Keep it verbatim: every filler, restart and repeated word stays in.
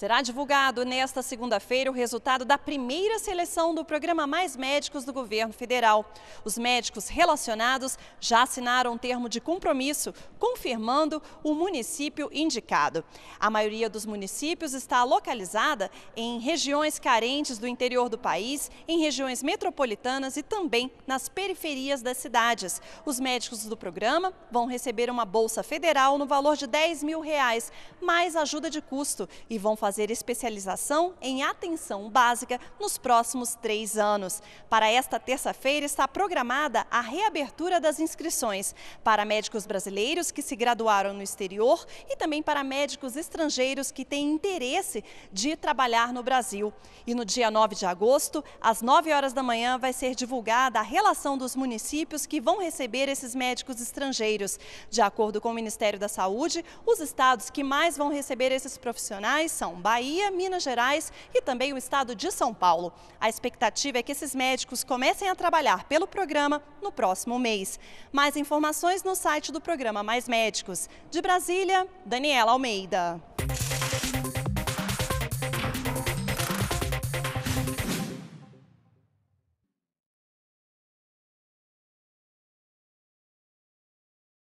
Será divulgado nesta segunda-feira o resultado da primeira seleção do programa Mais Médicos do governo federal. Os médicos relacionados já assinaram um termo de compromisso, confirmando o município indicado. A maioria dos municípios está localizada em regiões carentes do interior do país, em regiões metropolitanas e também nas periferias das cidades. Os médicos do programa vão receber uma bolsa federal no valor de dez mil reais, mais ajuda de custo, e vão fazer fazer especialização em atenção básica nos próximos três anos. Para esta terça-feira está programada a reabertura das inscrições para médicos brasileiros que se graduaram no exterior e também para médicos estrangeiros que têm interesse de trabalhar no Brasil. E no dia nove de agosto, às nove horas da manhã, vai ser divulgada a relação dos municípios que vão receber esses médicos estrangeiros. De acordo com o Ministério da Saúde, os estados que mais vão receber esses profissionais são Bahia, Minas Gerais e também o estado de São Paulo. A expectativa é que esses médicos comecem a trabalhar pelo programa no próximo mês. Mais informações no site do programa Mais Médicos. De Brasília, Daniela Almeida.